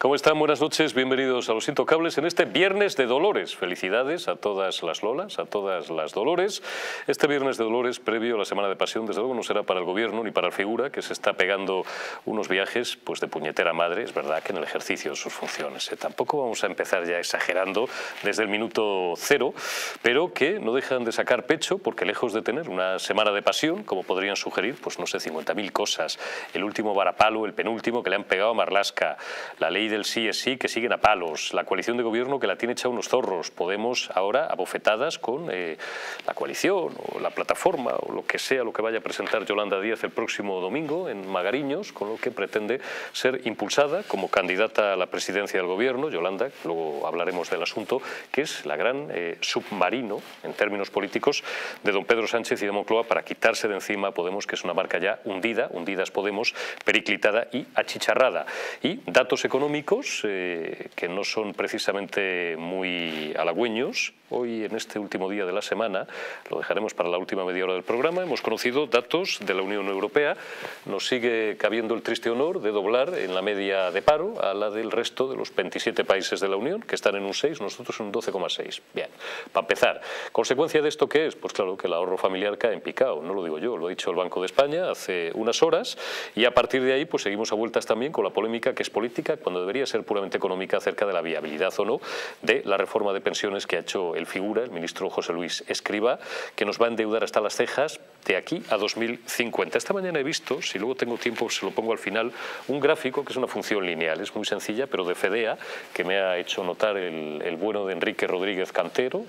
¿Cómo están? Buenas noches, bienvenidos a Los Intocables en este Viernes de Dolores. Felicidades a todas las Lolas, a todas las Dolores. Este Viernes de Dolores, previo a la Semana de Pasión, desde luego no será para el Gobierno ni para el Figura, que se está pegando unos viajes pues de puñetera madre, es verdad que en el ejercicio de sus funciones. Tampoco vamos a empezar ya exagerando desde el minuto cero, pero que no dejan de sacar pecho, porque lejos de tener una Semana de Pasión, como podrían sugerir, pues no sé, 50.000 cosas, el último varapalo, el penúltimo que le han pegado a Marlaska, la ley del sí es sí, que siguen a palos, la coalición de gobierno que la tiene hecha unos zorros, Podemos ahora abofetadas con la coalición o la plataforma o lo que sea, lo que vaya a presentar Yolanda Díaz el próximo domingo en Magariños, con lo que pretende ser impulsada como candidata a la presidencia del gobierno. Yolanda, luego hablaremos del asunto, que es la gran submarino en términos políticos de don Pedro Sánchez y de Moncloa para quitarse de encima a Podemos, que es una marca ya hundida es Podemos, periclitada y achicharrada. Y datos económicos que no son precisamente muy halagüeños. Hoy, en este último día de la semana, lo dejaremos para la última media hora del programa, hemos conocido datos de la Unión Europea. Nos sigue cabiendo el triste honor de doblar en la media de paro a la del resto de los 27 países de la Unión, que están en un 6, nosotros en un 12,6. Bien, para empezar, ¿consecuencia de esto qué es? Pues claro que el ahorro familiar cae en picado, no lo digo yo, lo ha dicho el Banco de España hace unas horas, y a partir de ahí pues seguimos a vueltas también con la polémica, que es política, cuando debería ser puramente económica, acerca de la viabilidad o no de la reforma de pensiones que ha hecho el Figura, el ministro José Luis Escrivá, que nos va a endeudar hasta las cejas de aquí a 2050. Esta mañana he visto, si luego tengo tiempo se lo pongo al final, un gráfico que es una función lineal, es muy sencilla, pero de Fedea, que me ha hecho notar el bueno de Enrique Martínez Cantero,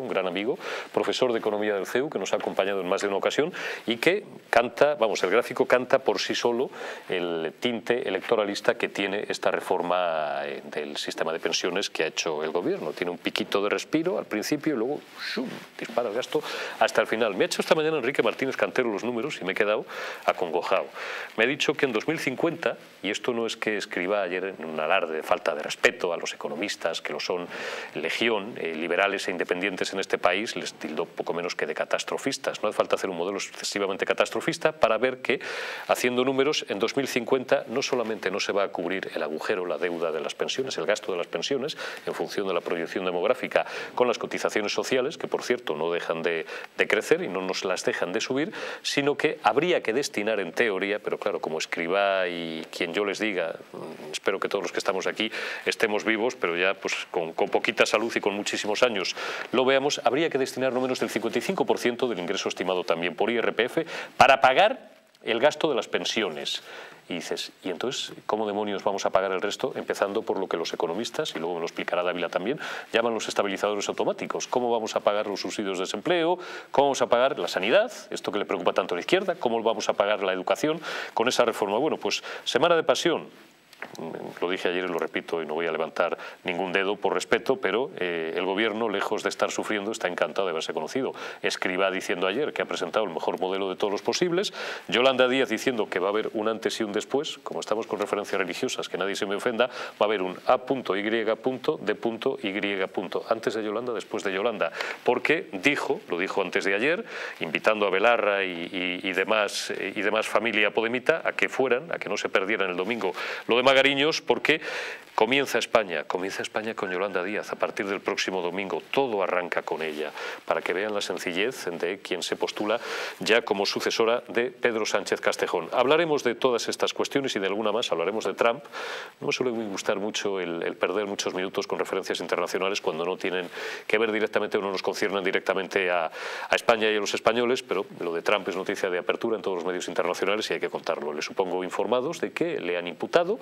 un gran amigo, profesor de Economía del CEU, que nos ha acompañado en más de una ocasión y que canta, vamos, el gráfico canta por sí solo el tinte electoralista que tiene esta reforma del sistema de pensiones que ha hecho el gobierno. Tiene un piquito de respiro al principio y luego ¡shum!, dispara el gasto hasta el final. Me ha hecho esta mañana Enrique Martínez Cantero los números y me he quedado acongojado. Me ha dicho que en 2050, y esto no es que escriba ayer en un alarde de falta de respeto a los economistas, que lo son legión, liberales e independientes en este país, les tildó poco menos que de catastrofistas. No hace falta hacer un modelo excesivamente catastrofista para ver que, haciendo números, en 2050 no solamente no se va a cubrir el agujero, la deuda de las pensiones, el gasto de las pensiones, en función de la proyección demográfica, con las cotizaciones sociales, que por cierto no dejan de crecer y no nos las dejan de subir, sino que habría que destinar en teoría, pero claro, como escriba y quien yo les diga, espero que todos los que estamos aquí estemos vivos, pero ya pues con poquita salud y con muchísimos años lo veamos, habría que destinar no menos del 55% del ingreso estimado también por IRPF para pagar el gasto de las pensiones. Y dices, ¿y entonces cómo demonios vamos a pagar el resto? Empezando por lo que los economistas, y luego me lo explicará Dávila también, llaman los estabilizadores automáticos. ¿Cómo vamos a pagar los subsidios de desempleo? ¿Cómo vamos a pagar la sanidad? Esto que le preocupa tanto a la izquierda. ¿Cómo vamos a pagar la educación con esa reforma? Bueno, pues Semana de Pasión. Lo dije ayer y lo repito y no voy a levantar ningún dedo por respeto, pero el gobierno, lejos de estar sufriendo, está encantado de haberse conocido. Escrivá diciendo ayer que ha presentado el mejor modelo de todos los posibles, Yolanda Díaz diciendo que va a haber un antes y un después, como estamos con referencias religiosas, que nadie se me ofenda, va a haber un A.Y.D.Y. Antes de Yolanda, después de Yolanda, porque dijo, lo dijo antes de ayer, invitando a Belarra y demás familia podemita a que fueran, a que no se perdieran el domingo lo demás Magariños, porque comienza España con Yolanda Díaz a partir del próximo domingo, todo arranca con ella, para que vean la sencillez de quien se postula ya como sucesora de Pedro Sánchez Castejón. Hablaremos de todas estas cuestiones y de alguna más, hablaremos de Trump. No me suele gustar mucho el perder muchos minutos con referencias internacionales cuando no tienen que ver directamente o no nos conciernen directamente a España y a los españoles, pero lo de Trump es noticia de apertura en todos los medios internacionales y hay que contarlo. Les supongo informados de que le han imputado.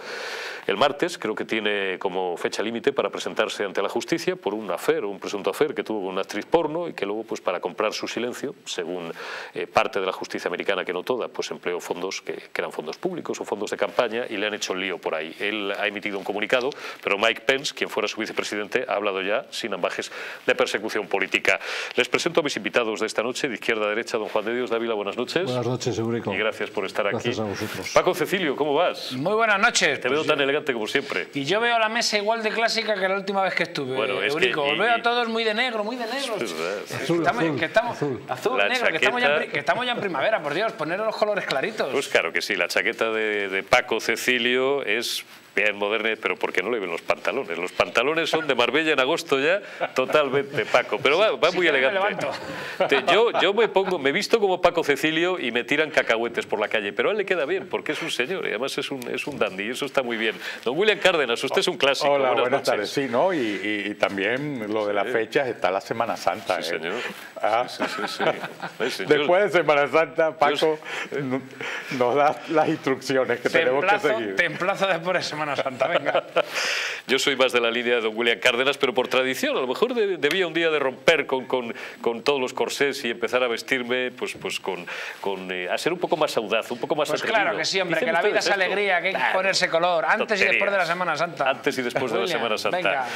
El martes creo que tiene como fecha límite para presentarse ante la justicia por un affair, un presunto affair que tuvo con una actriz porno y que luego, pues para comprar su silencio, según parte de la justicia americana, que no toda, pues empleó fondos que eran fondos públicos o fondos de campaña y le han hecho el lío por ahí. Él ha emitido un comunicado, pero Mike Pence, quien fuera su vicepresidente, ha hablado ya sin ambajes de persecución política. Les presento a mis invitados de esta noche, de izquierda a derecha, don Juan de Dios Dávila, buenas noches. Buenas noches, Eurico. Y gracias por estar aquí. Gracias a vosotros. Paco Cecilio, ¿cómo vas? Muy buenas noches. Te veo tan elegante como siempre. Y yo veo la mesa igual de clásica que la última vez que estuve. Bueno, es Eurico, que... veo a todos muy de negro. Es verdad, sí. Azul, negro, que estamos ya en primavera, por Dios, poneros los colores claritos. Pues claro que sí, la chaqueta de Paco Cecilio es... sociedades modernas, pero porque no le ven los pantalones. Los pantalones son de Marbella en agosto ya, totalmente, Paco. Pero va muy elegante. Yo me visto como Paco Cecilio y me tiran cacahuetes por la calle, pero a él le queda bien, porque es un señor y además es un dandy, y eso está muy bien. Don William Cárdenas, usted es un clásico. Hola, buenas tardes. Sí, ¿no? Y también lo de las fechas, está la Semana Santa. Sí, señor. Después de Semana Santa, Paco, nos da las instrucciones que tenemos que seguir. Te emplazo después de Semana Santa, venga. Yo soy más de la línea de don William Cárdenas, pero por tradición, a lo mejor debía un día de romper con todos los corsés y empezar a vestirme a ser un poco más audaz, un poco más atrevido. Claro que sí, hombre, que la vida es alegría, que hay que ponerse color, antes y después de la Semana Santa. Antes y después de la Semana Santa. Venga.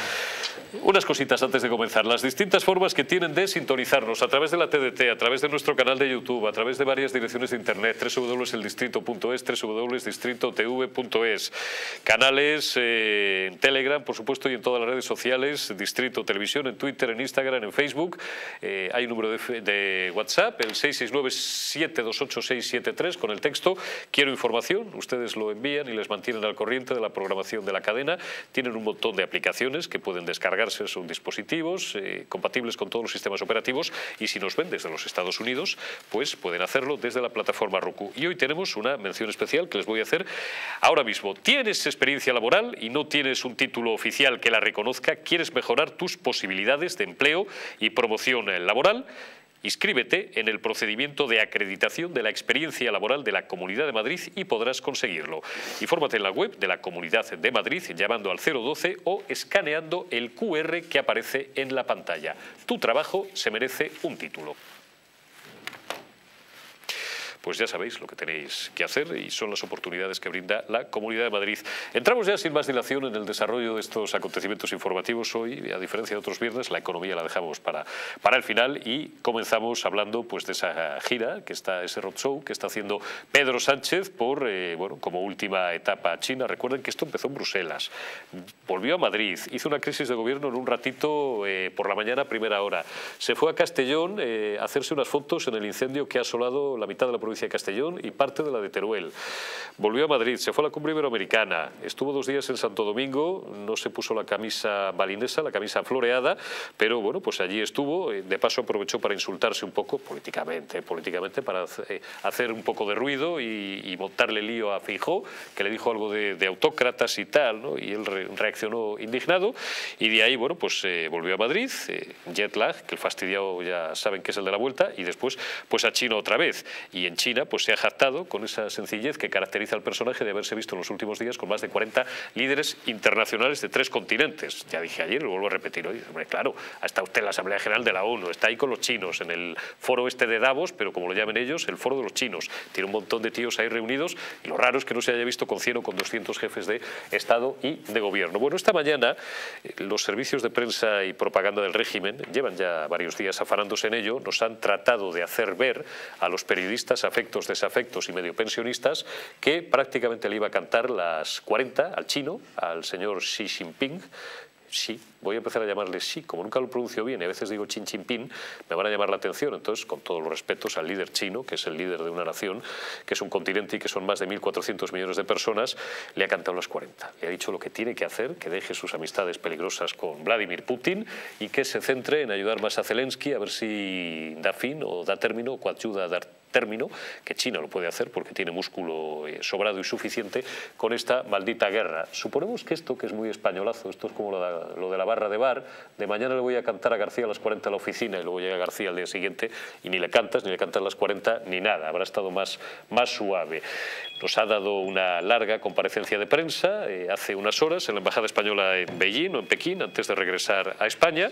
Unas cositas antes de comenzar. Las distintas formas que tienen de sintonizarnos a través de la TDT, a través de nuestro canal de YouTube, a través de varias direcciones de internet, www.eldistrito.es, www.distritotv.es, canales en Telegram, por supuesto, y en todas las redes sociales, Distrito Televisión, en Twitter, en Instagram, en Facebook. Hay un número de WhatsApp, el 669-728-673, con el texto "Quiero información". Ustedes lo envían y les mantienen al corriente de la programación de la cadena. Tienen un montón de aplicaciones que pueden descargarse en sus dispositivos, compatibles con todos los sistemas operativos, y si nos ven desde los Estados Unidos, pues pueden hacerlo desde la plataforma Roku. Y hoy tenemos una mención especial que les voy a hacer ahora mismo. ¿Tienes experiencia laboral y no tienes un título oficial que la reconozca? ¿Quieres mejorar tus posibilidades de empleo y promoción laboral? Inscríbete en el procedimiento de acreditación de la experiencia laboral de la Comunidad de Madrid y podrás conseguirlo. Infórmate en la web de la Comunidad de Madrid llamando al 012 o escaneando el QR que aparece en la pantalla. Tu trabajo se merece un título. Pues ya sabéis lo que tenéis que hacer y son las oportunidades que brinda la Comunidad de Madrid. Entramos ya sin más dilación en el desarrollo de estos acontecimientos informativos hoy. A diferencia de otros viernes, la economía la dejamos para el final y comenzamos hablando de esa gira, ese roadshow que está haciendo Pedro Sánchez como última etapa a China. Recuerden que esto empezó en Bruselas, volvió a Madrid, hizo una crisis de gobierno en un ratito por la mañana a primera hora. Se fue a Castellón a hacerse unas fotos en el incendio que ha asolado la mitad de la provincia de Castellón y parte de la de Teruel. Volvió a Madrid, se fue a la cumbre iberoamericana, estuvo 2 días en Santo Domingo, no se puso la camisa balinesa, la camisa floreada, pero pues allí estuvo, de paso aprovechó para insultarse un poco políticamente para hacer un poco de ruido y montarle lío a Feijóo, que le dijo algo de autócratas y tal, ¿no? Y él reaccionó indignado y de ahí, volvió a Madrid, jet lag, que el fastidiado ya saben que es el de la vuelta, y después a China otra vez, y en China se ha jactado con esa sencillez que caracteriza al personaje de haberse visto en los últimos días con más de 40 líderes internacionales de 3 continentes. Ya dije ayer, lo vuelvo a repetir hoy, claro, ha estado usted en la Asamblea General de la ONU, está ahí con los chinos, en el foro de Davos, pero como lo llamen ellos, el foro de los chinos. Tiene un montón de tíos ahí reunidos y lo raro es que no se haya visto con 100 o con 200 jefes de Estado y de Gobierno. Bueno, esta mañana los servicios de prensa y propaganda del régimen llevan ya varios días afanándose en ello, nos han tratado de hacer ver a los periodistas, afectos, desafectos y medio pensionistas, que prácticamente le iba a cantar las 40 al chino, al señor Xi Jinping. Sí, voy a empezar a llamarle Xi, como nunca lo pronuncio bien, y a veces digo Xi Jinping, me van a llamar la atención. Entonces, con todos los respetos al líder chino, que es el líder de una nación, que es un continente y que son más de 1.400 millones de personas, le ha cantado las 40. Le ha dicho lo que tiene que hacer, que deje sus amistades peligrosas con Vladimir Putin y que se centre en ayudar más a Zelensky, a ver si da fin o da término o coayuda a dar término, que China lo puede hacer porque tiene músculo sobrado y suficiente con esta maldita guerra. Suponemos que esto, que es muy españolazo, esto es como lo de la barra de bar, de mañana le voy a cantar a García a las 40 a la oficina y luego llega García al día siguiente y ni le cantas las 40 ni nada, habrá estado más suave. Nos ha dado una larga comparecencia de prensa hace unas horas en la Embajada Española en Beijing o en Pekín, antes de regresar a España.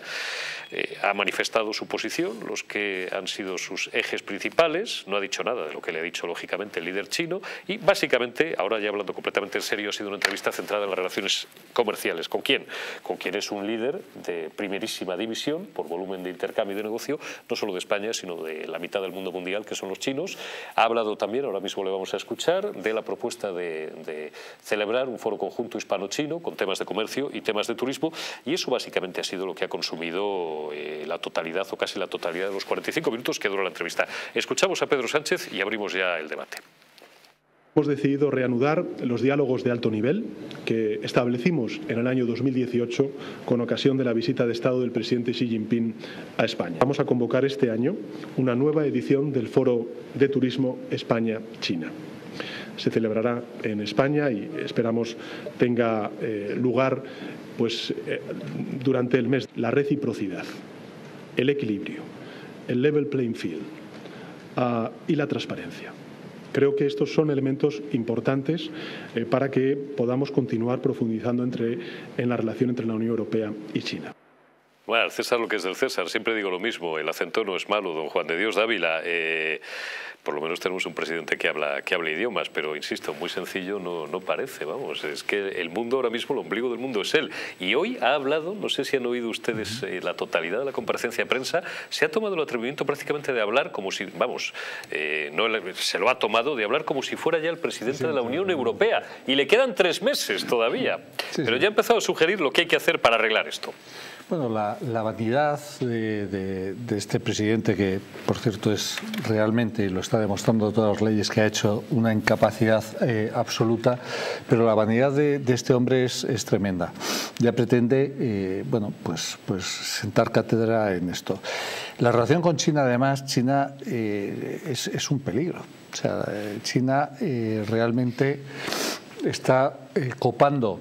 Ha manifestado su posición, los que han sido sus ejes principales. No ha dicho nada de lo que le ha dicho, lógicamente, el líder chino y, básicamente, ahora ya hablando completamente en serio, ha sido una entrevista centrada en las relaciones comerciales. ¿Con quién? Con quien es un líder de primerísima división por volumen de intercambio y de negocio, no solo de España, sino de la mitad del mundo mundial, que son los chinos. Ha hablado también, ahora mismo le vamos a escuchar, de la propuesta de celebrar un foro conjunto hispano-chino con temas de comercio y temas de turismo, y eso básicamente ha sido lo que ha consumido la totalidad o casi la totalidad de los 45 minutos que duró la entrevista. Escuchamos a Pedro Sánchez y abrimos ya el debate. Hemos decidido reanudar los diálogos de alto nivel que establecimos en el año 2018 con ocasión de la visita de Estado del presidente Xi Jinping a España. Vamos a convocar este año una nueva edición del Foro de Turismo España-China. Se celebrará en España y esperamos tenga lugar durante el mes. La reciprocidad, el equilibrio, el level playing field y la transparencia. Creo que estos son elementos importantes para que podamos continuar profundizando en la relación entre la Unión Europea y China. Bueno, al César lo que es del César, siempre digo lo mismo, el acento no es malo, don Juan de Dios Dávila. Por lo menos tenemos un presidente que habla idiomas, pero insisto, muy sencillo no parece, vamos, es que el mundo ahora mismo, el ombligo del mundo es él. Y hoy ha hablado, no sé si han oído ustedes la totalidad de la comparecencia de prensa, se ha tomado el atrevimiento prácticamente de hablar como si, vamos, se lo ha tomado de hablar como si fuera ya el presidente de la Unión Europea, y le quedan 3 meses todavía, pero ya ha empezado a sugerir lo que hay que hacer para arreglar esto. Bueno, la vanidad de este presidente, que por cierto es realmente, y lo está demostrando todas las leyes que ha hecho, una incapacidad absoluta, pero la vanidad de este hombre es tremenda. Ya pretende pues sentar cátedra en esto. La relación con China, además, China es un peligro. O sea, China realmente está copando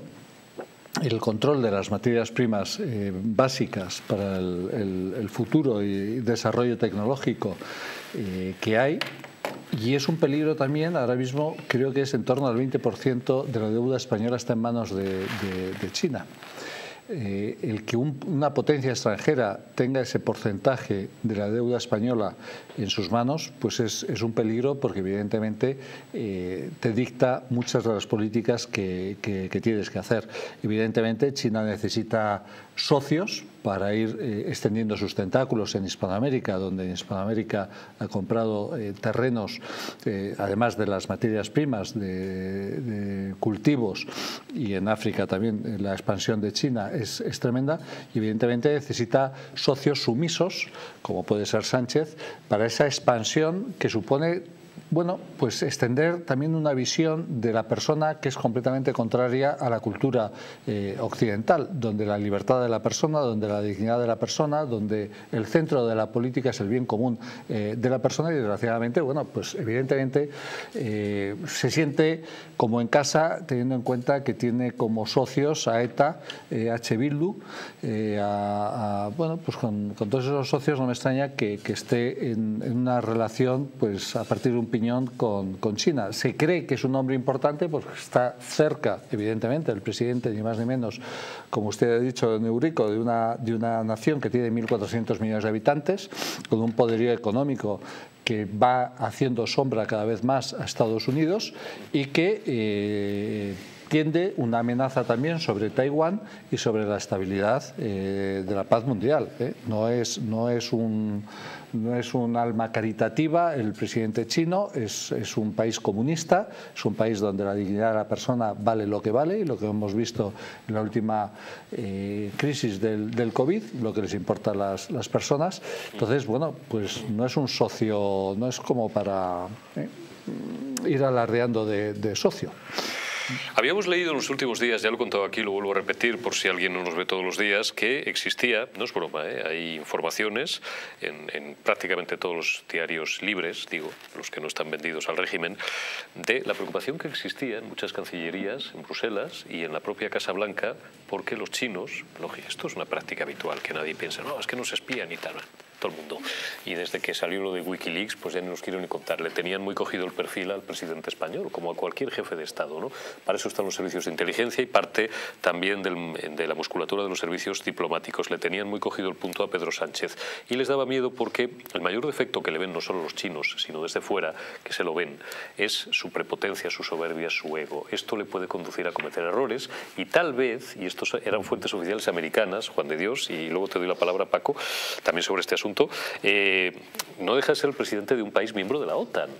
el control de las materias primas básicas para el futuro y desarrollo tecnológico que hay, y es un peligro también. Ahora mismo creo que es en torno al 20% de la deuda española está en manos de China. El que una potencia extranjera tenga ese porcentaje de la deuda española en sus manos, pues es un peligro, porque evidentemente te dicta muchas de las políticas que tienes que hacer. Evidentemente China necesita socios para ir extendiendo sus tentáculos en Hispanoamérica, donde en Hispanoamérica ha comprado terrenos, además de las materias primas, de cultivos, y en África también la expansión de China es tremenda, y evidentemente necesita socios sumisos, como puede ser Sánchez, para esa expansión que supone, bueno, pues extender también una visión de la persona que es completamente contraria a la cultura occidental, donde la libertad de la persona, donde la dignidad de la persona, donde el centro de la política es el bien común de la persona, y desgraciadamente, bueno, pues evidentemente se siente como en casa, teniendo en cuenta que tiene como socios a ETA, a Bildu, bueno, pues con todos esos socios no me extraña que esté en una relación, pues a partir de un piñón con China. Se cree que es un hombre importante porque está cerca, evidentemente, el presidente, ni más ni menos, como usted ha dicho, de Eurico, de una nación que tiene 1.400 millones de habitantes, con un poderío económico que va haciendo sombra cada vez más a Estados Unidos, y que tiende una amenaza también sobre Taiwán y sobre la estabilidad de la paz mundial. No es un alma caritativa el presidente chino, es un país comunista, es un país donde la dignidad de la persona vale lo que vale, y lo que hemos visto en la última crisis del COVID, lo que les importa a las personas. Entonces, bueno, pues no es un socio, no es como para ir alardeando de socio. Habíamos leído en los últimos días, ya lo he contado aquí, lo vuelvo a repetir por si alguien no nos ve todos los días, que existía, no es broma, hay informaciones en prácticamente todos los diarios libres, digo, los que no están vendidos al régimen, de la preocupación que existía en muchas cancillerías, en Bruselas y en la propia Casa Blanca, porque los chinos, esto es una práctica habitual, que nadie piensa, no, es que nos espían y tal, todo el mundo. Y desde que salió lo de Wikileaks, pues ya no los quiero ni contar, le tenían muy cogido el perfil al presidente español, como a cualquier jefe de Estado, ¿no? Para eso están los servicios de inteligencia y parte también de la musculatura de los servicios diplomáticos. Le tenían muy cogido el punto a Pedro Sánchez y les daba miedo porque el mayor defecto que le ven no solo los chinos, sino desde fuera, que se lo ven, es su prepotencia, su soberbia, su ego. Esto le puede conducir a cometer errores y tal vez, y estos eran fuentes oficiales americanas, Juan de Dios, y luego te doy la palabra, Paco, también sobre este asunto, punto, no deja de ser el presidente de un país miembro de la OTAN,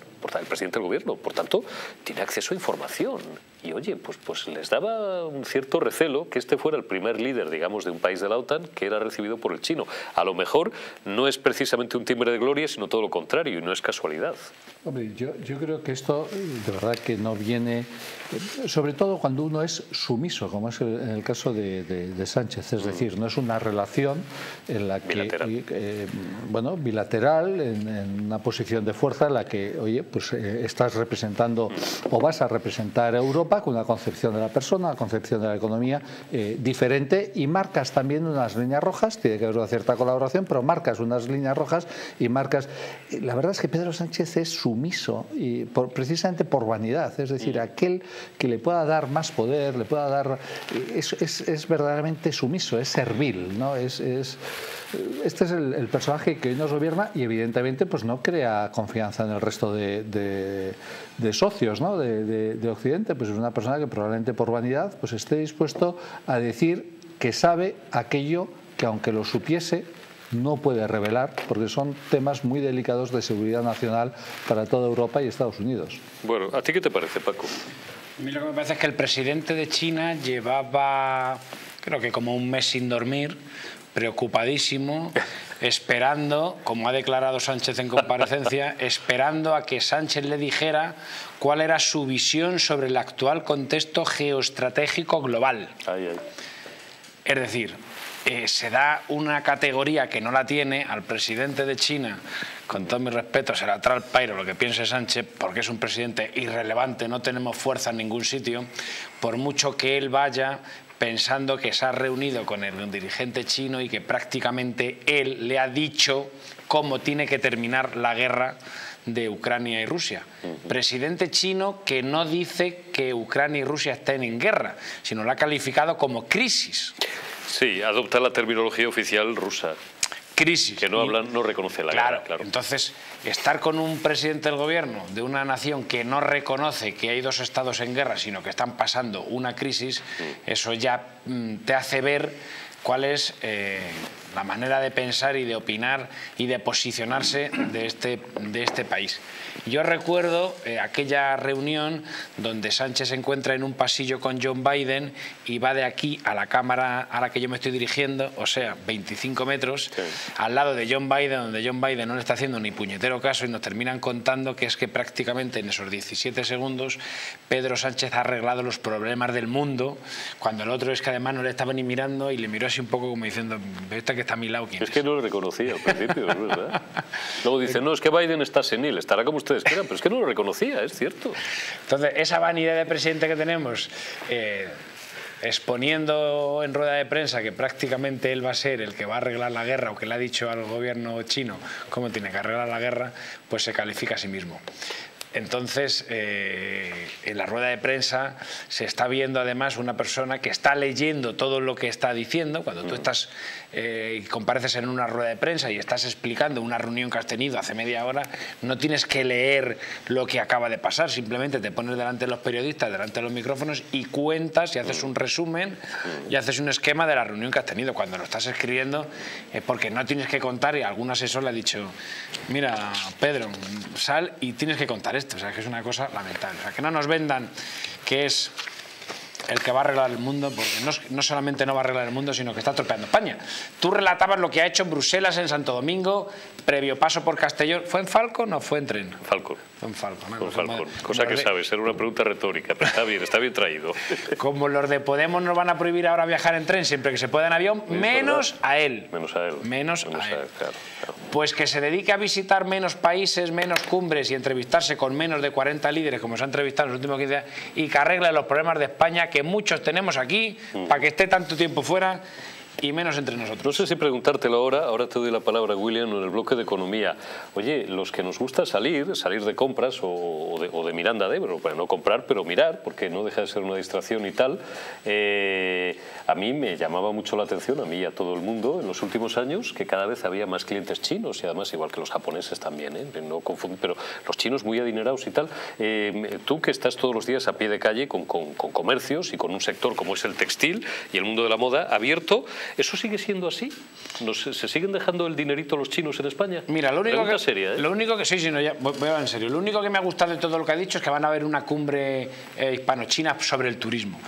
el presidente del gobierno, por tanto, tiene acceso a información. Y oye, pues les daba un cierto recelo que este fuera el primer líder, digamos, de un país de la OTAN que era recibido por el chino. A lo mejor no es precisamente un timbre de gloria, sino todo lo contrario, y no es casualidad. Hombre, yo creo que esto de verdad que no viene, sobre todo cuando uno es sumiso, como es en el caso de Sánchez, es decir, no es una relación en la que, bilateral, bueno, bilateral, en una posición de fuerza en la que, oye, pues estás representando o vas a representar a Europa con una concepción de la persona, una concepción de la economía diferente, y marcas también unas líneas rojas. Tiene que haber una cierta colaboración, pero marcas unas líneas rojas y marcas. La verdad es que Pedro Sánchez es sumiso, y precisamente por vanidad, es decir, aquel que le pueda dar más poder, le pueda dar, es verdaderamente sumiso, es servil, ¿no? Este es el personaje que hoy nos gobierna, y evidentemente pues no crea confianza en el resto de socios, ¿no? de Occidente. Pues es una persona que probablemente por vanidad pues esté dispuesto a decir que sabe aquello que, aunque lo supiese, no puede revelar, porque son temas muy delicados de seguridad nacional para toda Europa y Estados Unidos. Bueno, ¿a ti qué te parece, Paco? A mí lo que me parece es que el presidente de China llevaba, creo que como un mes sin dormir, preocupadísimo, esperando, como ha declarado Sánchez en comparecencia, esperando a que Sánchez le dijera cuál era su visión sobre el actual contexto geoestratégico global. Ay, ay. Es decir, se da una categoría que no la tiene al presidente de China. Con todo mi respeto, será tralpairo lo que piense Sánchez, porque es un presidente irrelevante, no tenemos fuerza en ningún sitio, por mucho que él vaya pensando que se ha reunido con el dirigente chino y que prácticamente él le ha dicho cómo tiene que terminar la guerra de Ucrania y Rusia. Presidente chino que no dice que Ucrania y Rusia estén en guerra, sino la ha calificado como crisis. Sí, adopta la terminología oficial rusa. Crisis. Que no hablan, no reconoce la guerra. Claro. Entonces, estar con un presidente del gobierno de una nación que no reconoce que hay dos estados en guerra, sino que están pasando una crisis, eso ya te hace ver cuál es la manera de pensar y de opinar y de posicionarse de este país. Yo recuerdo aquella reunión donde Sánchez se encuentra en un pasillo con John Biden y va de aquí a la cámara a la que yo me estoy dirigiendo, o sea, 25 metros, sí, al lado de John Biden, donde John Biden no le está haciendo ni puñetero caso, y nos terminan contando que es que prácticamente en esos 17 segundos Pedro Sánchez ha arreglado los problemas del mundo, cuando el otro es que además no le estaba ni mirando y le miró así un poco como diciendo, esta que está a mi lado, ¿quién es? Es que no lo reconocía al principio, es verdad. Luego dicen, no, es que Biden está senil, estará como ustedes quieran, pero es que no lo reconocía, es cierto. Entonces, esa vanidad de presidente que tenemos, exponiendo en rueda de prensa que prácticamente él va a ser el que va a arreglar la guerra, o que le ha dicho al gobierno chino cómo tiene que arreglar la guerra, pues se califica a sí mismo. Entonces, en la rueda de prensa se está viendo además una persona que está leyendo todo lo que está diciendo. Cuando tú estás compareces en una rueda de prensa y estás explicando una reunión que has tenido hace media hora, no tienes que leer lo que acaba de pasar, simplemente te pones delante de los periodistas, delante de los micrófonos, y cuentas y haces un resumen y haces un esquema de la reunión que has tenido. Cuando lo estás escribiendo es porque no tienes que contar, y algún asesor le ha dicho, mira, Pedro, sal y tienes que contar esto. O sea, que es una cosa lamentable. O sea, que no nos vendan que es el que va a arreglar el mundo, porque no solamente no va a arreglar el mundo, sino que está atropellando España. Tú relatabas lo que ha hecho en Bruselas, en Santo Domingo, previo paso por Castellón. ¿Fue en Falcon o fue en tren? Falcon. Fue en Falcon. ¿No? Falcon. Cosa que sabes, era una pregunta retórica, pero está bien traído. Como los de Podemos nos van a prohibir ahora viajar en tren siempre que se pueda en avión, menos a él. Menos a él. Menos a él. Claro, claro. Pues que se dedique a visitar menos países, menos cumbres, y entrevistarse con menos de 40 líderes, como se ha entrevistado en los últimos 15 días, y que arregle los problemas de España, que muchos tenemos aquí, para que esté tanto tiempo fuera y menos entre nosotros. No sé si preguntártelo ahora te doy la palabra, William, en el bloque de economía. Oye, los que nos gusta salir de compras o de Miranda de Ebro, para no comprar, pero mirar, porque no deja de ser una distracción y tal, a mí me llamaba mucho la atención, a mí y a todo el mundo, en los últimos años, que cada vez había más clientes chinos, y además igual que los japoneses también, no confundir, pero los chinos muy adinerados y tal. Tú que estás todos los días a pie de calle con comercios y con un sector como es el textil y el mundo de la moda abierto, ¿Eso sigue siendo así? ¿Se siguen dejando el dinerito los chinos en España? Mira, lo único que me ha gustado de todo lo que ha dicho es que van a haber una cumbre hispano-china sobre el turismo.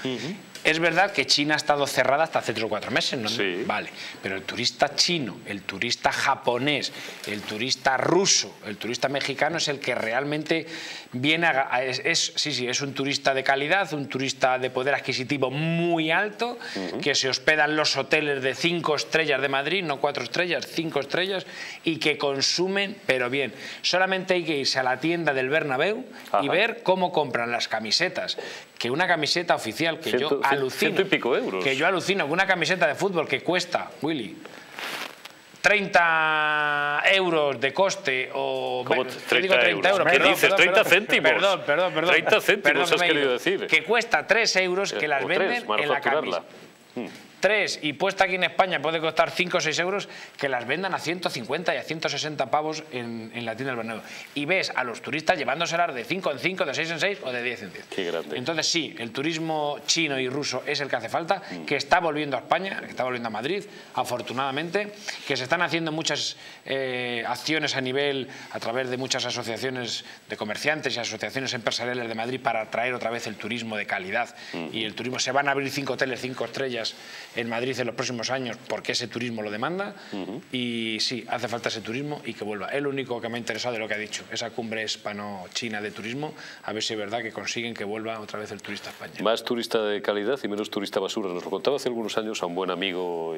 Es verdad que China ha estado cerrada hasta hace 3 o 4 meses, ¿no? Sí. Vale, pero el turista chino, el turista japonés, el turista ruso, el turista mexicano es el que realmente viene es un turista de calidad, un turista de poder adquisitivo muy alto, que se hospeda en los hoteles de 5 estrellas de Madrid, no 4 estrellas, 5 estrellas, y que consumen, pero bien. Solamente hay que irse a la tienda del Bernabéu y ver cómo compran las camisetas. Que una camiseta oficial, que yo alucino, 100 y pico euros. Que yo alucino, una camiseta de fútbol que cuesta, Willy, 30 euros de coste o... ¿Cómo 30 euros? ¿Qué dices? 30 céntimos. Perdón. 30 céntimos has querido decir. Que cuesta 3 euros que las venden en la camiseta. 3, y puesta aquí en España puede costar 5 o 6 euros, que las vendan a 150 y a 160 pavos en la tienda del Bernabéu. Y ves a los turistas llevándoselas de 5 en 5, de 6 en 6 o de 10 en 10. Qué grande. Entonces sí, el turismo chino y ruso es el que hace falta, que está volviendo a España, que está volviendo a Madrid, afortunadamente, que se están haciendo muchas acciones a través de muchas asociaciones de comerciantes y asociaciones empresariales de Madrid para atraer otra vez el turismo de calidad. Y el turismo, se van a abrir 5 hoteles 5 estrellas en Madrid en los próximos años, porque ese turismo lo demanda. Y sí, hace falta ese turismo y que vuelva. Es lo único que me ha interesado de lo que ha dicho, esa cumbre hispano-china de turismo, a ver si es verdad que consiguen que vuelva otra vez el turista a España. Más turista de calidad y menos turista basura. Nos lo contaba hace algunos años a un buen amigo,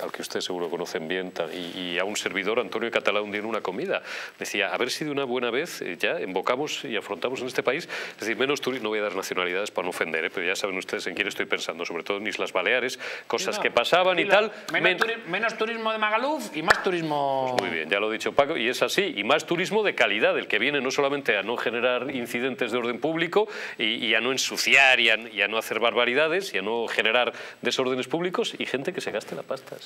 al que ustedes seguro conocen bien, y a un servidor, Antonio Catalá, un día en una comida. Decía, a ver si de una buena vez ya embocamos y afrontamos en este país, es decir, menos turismo. No voy a dar nacionalidades para no ofender, pero ya saben ustedes en quién estoy pensando, sobre todo en Islas Baleares, cosas que pasaban y tal. Menos turismo de Magaluf y más turismo... Pues muy bien, ya lo ha dicho Paco, y es así. Y más turismo de calidad, el que viene no solamente a no generar incidentes de orden público y a no ensuciar y a no hacer barbaridades y a no generar desórdenes públicos, y gente que se gaste la pasta.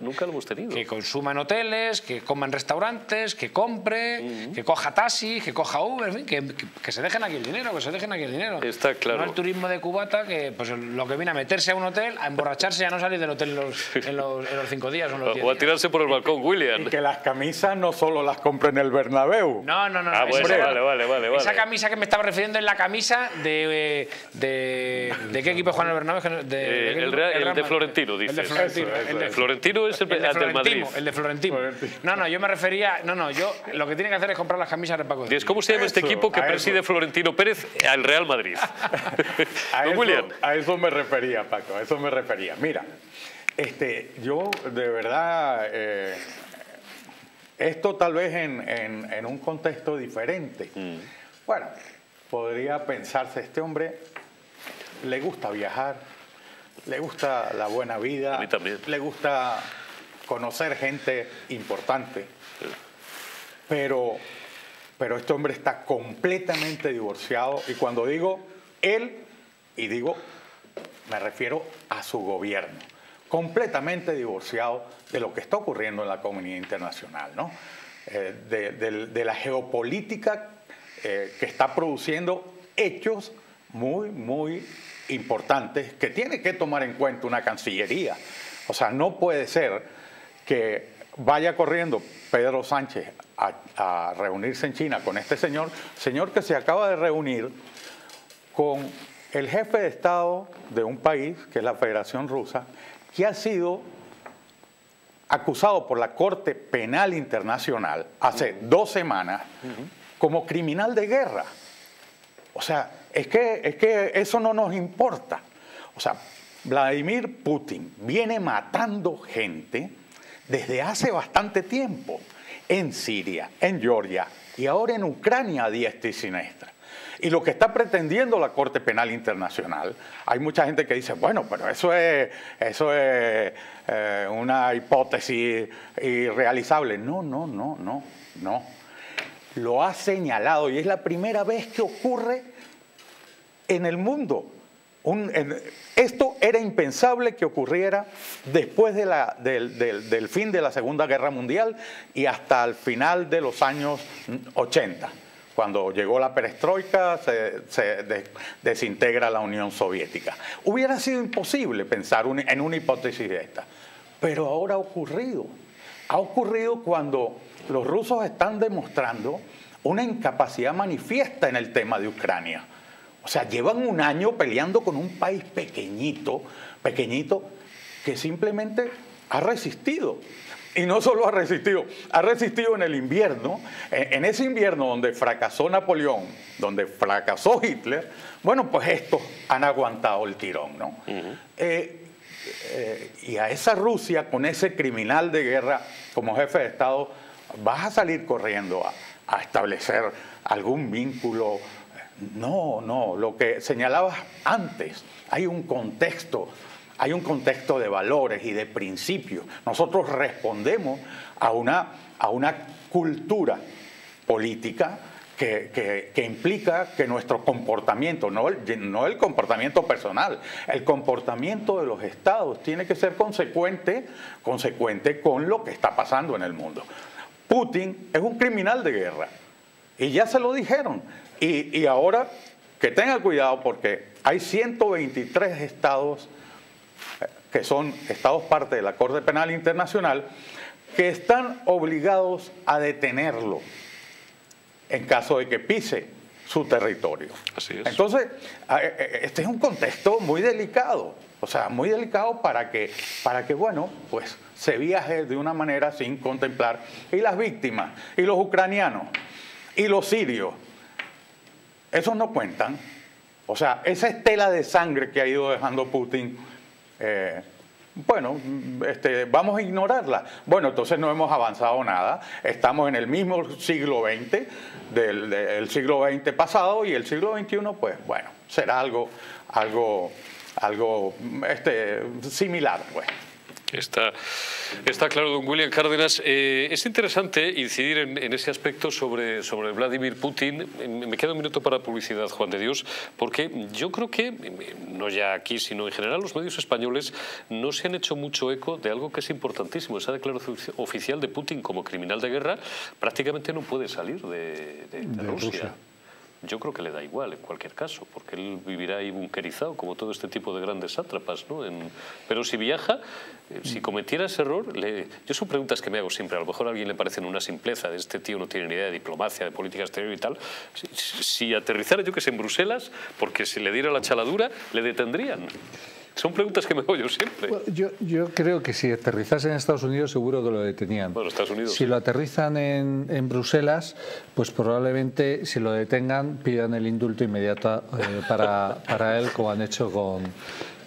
Nunca lo hemos tenido. Que consuma en hoteles, que coma en restaurantes, que compre, que coja taxi, que coja Uber, en fin, que se dejen aquí el dinero, que se dejen aquí el dinero. Está claro. No el turismo de cubata, que pues lo que viene a meterse a un hotel, a emborracharse y a no salir del hotel en los 5 días o en los 10 días. O a tirarse por el balcón, William. Y que las camisas no solo las compre en el Bernabéu. No. Ah, bueno, vale. Esa camisa que me estaba refiriendo es la camisa ¿de qué equipo juega el Bernabéu? El de Florentino, dices. El de Florentino es el del Madrid. El de Florentino. No, yo me refería... Yo lo que tiene que hacer es comprar las camisas de Paco. ¿Cómo se llama este equipo que preside Florentino Pérez? Al Real Madrid. A eso me refería, Paco. A eso me refería. Mira, yo de verdad, esto tal vez en un contexto diferente. Bueno, podría pensarse, este hombre le gusta viajar, le gusta la buena vida, a mí también, le gusta conocer gente importante, pero este hombre está completamente divorciado, y cuando digo él, y digo... me refiero a su gobierno, completamente divorciado de lo que está ocurriendo en la comunidad internacional, ¿no? De la geopolítica que está produciendo hechos muy, muy importantes que tiene que tomar en cuenta una cancillería. O sea, no puede ser que vaya corriendo Pedro Sánchez a reunirse en China con este señor que se acaba de reunir con... el jefe de Estado de un país, que es la Federación Rusa, que ha sido acusado por la Corte Penal Internacional hace 2 semanas como criminal de guerra. O sea, es que eso no nos importa. O sea, Vladimir Putin viene matando gente desde hace bastante tiempo, en Siria, en Georgia y ahora en Ucrania a diestra y siniestra. Y lo que está pretendiendo la Corte Penal Internacional, hay mucha gente que dice, bueno, pero eso es una hipótesis irrealizable. No. Lo ha señalado, y es la primera vez que ocurre en el mundo. Esto era impensable que ocurriera después del fin de la Segunda Guerra Mundial y hasta el final de los años 80. Cuando llegó la perestroika, se desintegra la Unión Soviética. Hubiera sido imposible pensar en una hipótesis de esta, pero ahora ha ocurrido. Ha ocurrido cuando los rusos están demostrando una incapacidad manifiesta en el tema de Ucrania. O sea, llevan un año peleando con un país pequeñito, que simplemente ha resistido. Y no solo ha resistido en el invierno, en ese invierno donde fracasó Napoleón, donde fracasó Hitler, bueno, pues estos han aguantado el tirón, ¿no? Y a esa Rusia, con ese criminal de guerra como jefe de Estado, vas a salir corriendo a establecer algún vínculo. No, lo que señalabas antes, hay un contexto de valores y de principios. Nosotros respondemos a una cultura política que implica que nuestro comportamiento, no el comportamiento personal, el comportamiento de los estados tiene que ser consecuente con lo que está pasando en el mundo. Putin es un criminal de guerra y ya se lo dijeron. Y ahora que tengan cuidado, porque hay 123 estados que son estados parte de la Corte Penal Internacional, que están obligados a detenerlo en caso de que pise su territorio. Así es. Entonces, este es un contexto muy delicado, o sea, muy delicado para que bueno, pues se viaje de una manera sin contemplar. Y las víctimas, y los ucranianos, y los sirios, esos no cuentan. O sea, esa estela de sangre que ha ido dejando Putin, vamos a ignorarla. Bueno, entonces no hemos avanzado nada. Estamos en el mismo siglo XX, del siglo XX pasado, y el siglo XXI, pues bueno, será algo similar, pues. Está claro, don William Cárdenas. Es interesante incidir en ese aspecto sobre Vladimir Putin. Me queda un minuto para publicidad, Juan de Dios, porque yo creo que, no ya aquí, sino en general, los medios españoles no se han hecho mucho eco de algo que es importantísimo. Esa declaración oficial de Putin como criminal de guerra prácticamente no puede salir de Rusia. Yo creo que le da igual en cualquier caso, porque él vivirá ahí bunkerizado, como todo este tipo de grandes sátrapas, ¿no? Pero si viaja, si cometiera ese error... Yo son preguntas que me hago siempre, a lo mejor a alguien le parecen una simpleza, de este tío no tiene ni idea de diplomacia, de política exterior y tal. Si aterrizara, yo que sé, en Bruselas, porque si le diera la chaladura, le detendrían. Son preguntas que me hago yo siempre. Bueno, yo creo que si aterrizase en Estados Unidos seguro que lo detenían. Bueno, Estados Unidos. Si lo aterrizan en Bruselas, pues probablemente si lo detengan pidan el indulto inmediato para él, como han hecho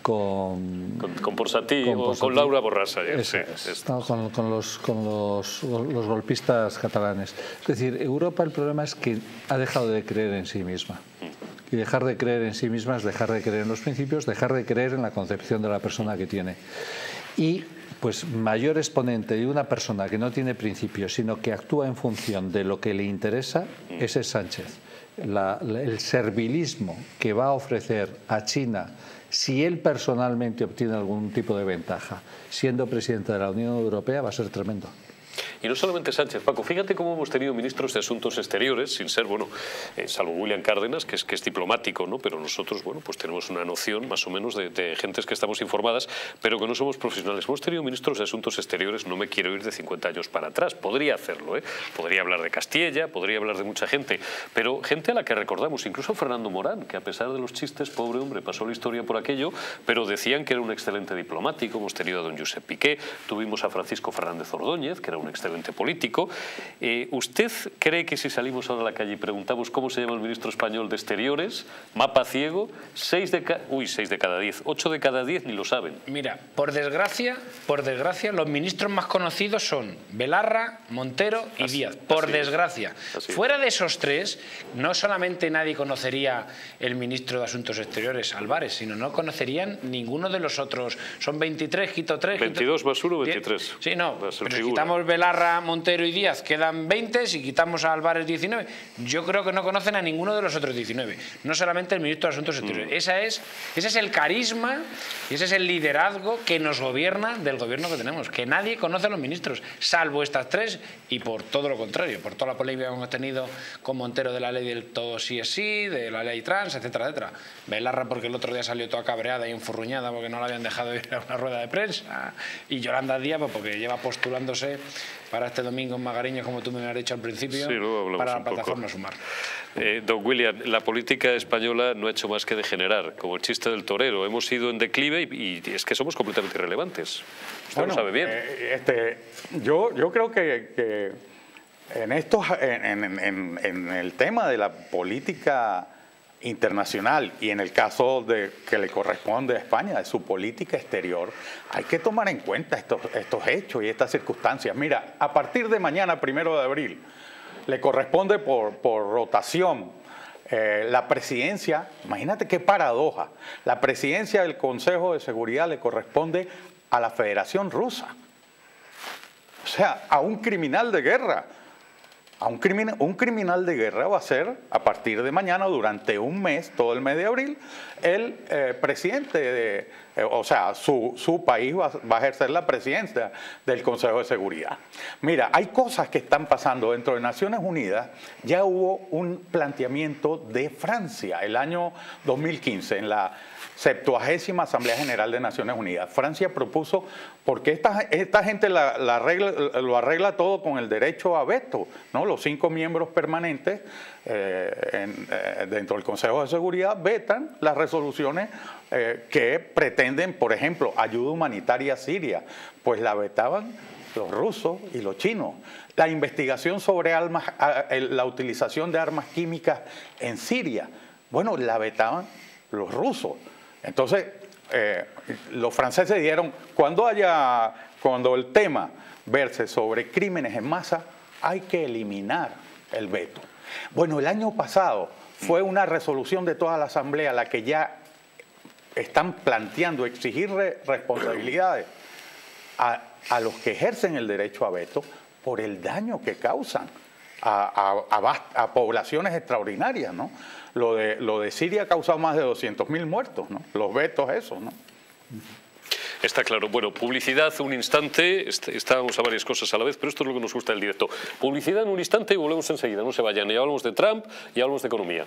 con Porsatí o con Laura Borràs ayer. No, con los golpistas catalanes. Es decir, Europa, el problema es que ha dejado de creer en sí misma. Y dejar de creer en sí misma es dejar de creer en los principios, dejar de creer en la concepción de la persona que tiene. Y pues mayor exponente de una persona que no tiene principios, sino que actúa en función de lo que le interesa, ese es Sánchez. El servilismo que va a ofrecer a China si él personalmente obtiene algún tipo de ventaja, siendo presidente de la Unión Europea, va a ser tremendo. Y no solamente Sánchez, Paco, fíjate cómo hemos tenido ministros de Asuntos Exteriores, sin ser, bueno, salvo William Cárdenas, que es diplomático, ¿no? Pero nosotros, bueno, pues tenemos una noción más o menos de gentes que estamos informadas, pero que no somos profesionales. Hemos tenido ministros de Asuntos Exteriores, no me quiero ir de 50 años para atrás, podría hacerlo, ¿eh? Podría hablar de Castilla, podría hablar de mucha gente, pero gente a la que recordamos, incluso Fernando Morán, que a pesar de los chistes, pobre hombre, pasó la historia por aquello, pero decían que era un excelente diplomático. Hemos tenido a don Josep Piqué, tuvimos a Francisco Fernández Ordóñez, que era un excelente político. ¿Usted cree que si salimos ahora a la calle y preguntamos cómo se llama el ministro español de Exteriores, mapa ciego, 6 de cada 10, 8 de cada 10 ni lo saben? Mira, por desgracia, los ministros más conocidos son Belarra, Montero y Díaz, por desgracia. Fuera de esos tres, no solamente nadie conocería el ministro de Asuntos Exteriores, Álvarez, sino no conocerían ninguno de los otros. Son 23, quito 3, 22 más 1, 23. Sí, no, pero quitamos Belarra, Parra, Montero y Díaz quedan 20, si quitamos a Álvarez 19. Yo creo que no conocen a ninguno de los otros 19, no solamente el ministro de Asuntos Exteriores. Ese es el carisma, ese es el liderazgo que nos gobierna del gobierno que tenemos, que nadie conoce a los ministros, salvo estas tres, y por todo lo contrario, por toda la polémica que hemos tenido con Montero de la ley del todo sí es sí, de la ley trans, etcétera, etcétera. Belarra porque el otro día salió toda cabreada y enfurruñada porque no la habían dejado ir a una rueda de prensa, y Yolanda Díaz porque lleva postulándose para este domingo en Magariños, como tú me has dicho al principio, sí, para la plataforma Sumar. Don William, la política española no ha hecho más que degenerar, como el chiste del torero. Hemos ido en declive y es que somos completamente irrelevantes. Usted lo sabe bien. Yo creo que en el tema de la política internacional y en el caso de que le corresponde a España, de su política exterior, hay que tomar en cuenta estos hechos y estas circunstancias. Mira, a partir de mañana, 1 de abril, le corresponde por rotación la presidencia. Imagínate qué paradoja, la presidencia del Consejo de Seguridad le corresponde a la Federación Rusa, o sea, a un criminal de guerra. Un criminal de guerra va a ser, a partir de mañana, durante un mes, todo el mes de abril, el presidente, su país va a ejercer la presidencia del Consejo de Seguridad. Mira, hay cosas que están pasando dentro de Naciones Unidas. Ya hubo un planteamiento de Francia el año 2015 en la 70ª Asamblea General de Naciones Unidas. Francia propuso, porque esta gente lo arregla todo con el derecho a veto, ¿no? Los 5 miembros permanentes dentro del Consejo de Seguridad vetan las resoluciones que pretenden, por ejemplo, ayuda humanitaria a Siria. Pues la vetaban los rusos y los chinos. La investigación sobre la utilización de armas químicas en Siria, bueno, la vetaban los rusos. Entonces, los franceses dijeron, cuando el tema verse sobre crímenes en masa, hay que eliminar el veto. Bueno, el año pasado fue una resolución de toda la Asamblea la que ya están planteando exigir responsabilidades a los que ejercen el derecho a veto por el daño que causan a poblaciones extraordinarias, ¿no? Lo de Siria ha causado más de 200.000 muertos, ¿no? Los vetos esos, ¿no? Está claro. Bueno, publicidad un instante. Estábamos a varias cosas a la vez, pero esto es lo que nos gusta del directo. Publicidad en un instante y volvemos enseguida. No se vayan. Ya hablamos de Trump y hablamos de economía.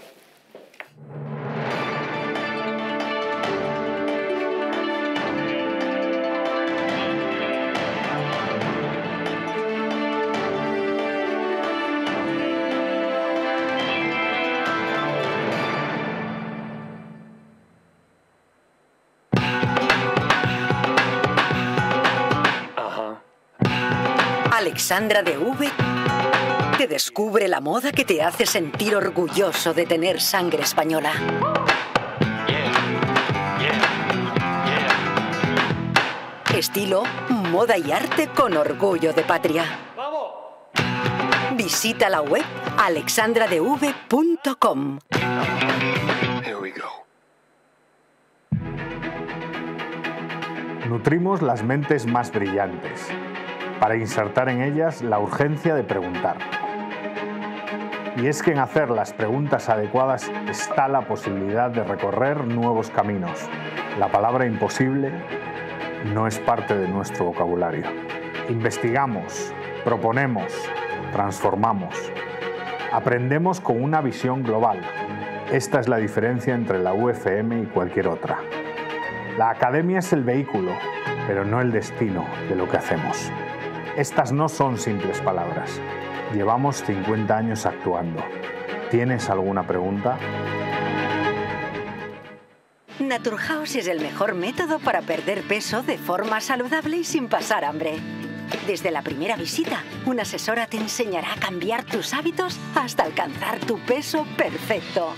Alexandra de V te descubre la moda que te hace sentir orgulloso de tener sangre española. Estilo, moda y arte con orgullo de patria. Visita la web alexandradev.com. Nutrimos las mentes más brillantes para insertar en ellas la urgencia de preguntar. Y es que en hacer las preguntas adecuadas está la posibilidad de recorrer nuevos caminos. La palabra imposible no es parte de nuestro vocabulario. Investigamos, proponemos, transformamos. Aprendemos con una visión global. Esta es la diferencia entre la UFM y cualquier otra. La academia es el vehículo, pero no el destino de lo que hacemos. Estas no son simples palabras. Llevamos 50 años actuando. ¿Tienes alguna pregunta? Naturhaus es el mejor método para perder peso de forma saludable y sin pasar hambre. Desde la primera visita, una asesora te enseñará a cambiar tus hábitos hasta alcanzar tu peso perfecto.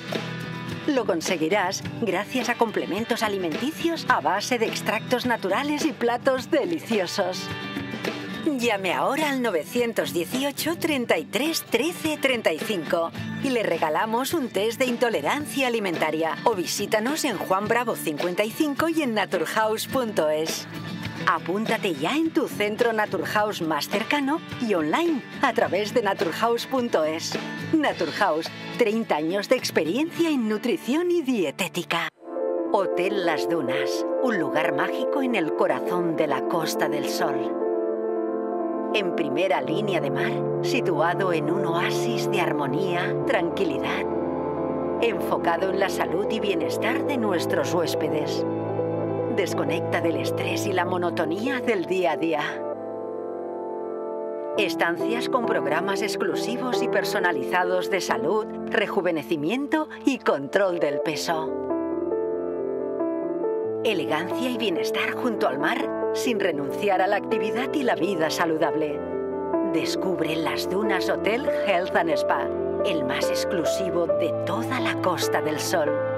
Lo conseguirás gracias a complementos alimenticios a base de extractos naturales y platos deliciosos. Llame ahora al 918 33 13 35 y le regalamos un test de intolerancia alimentaria. O visítanos en Juan Bravo 55 y en naturhaus.es. Apúntate ya en tu centro Naturhaus más cercano y online a través de naturhaus.es. Naturhaus, 30 años de experiencia en nutrición y dietética. Hotel Las Dunas, un lugar mágico en el corazón de la Costa del Sol. En primera línea de mar, situado en un oasis de armonía, tranquilidad, enfocado en la salud y bienestar de nuestros huéspedes. Desconecta del estrés y la monotonía del día a día. Estancias con programas exclusivos y personalizados de salud, rejuvenecimiento y control del peso. Elegancia y bienestar junto al mar, sin renunciar a la actividad y la vida saludable. Descubre Las Dunas Hotel Health and Spa, el más exclusivo de toda la Costa del Sol.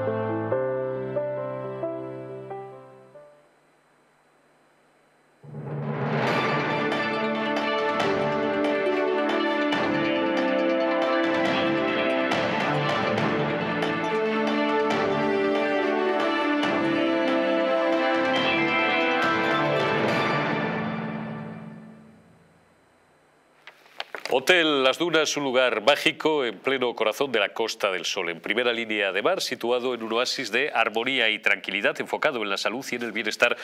Hotel Las Dunas, un lugar mágico en pleno corazón de la Costa del Sol, en primera línea de mar, situado en un oasis de armonía y tranquilidad, enfocado en la salud y en el bienestar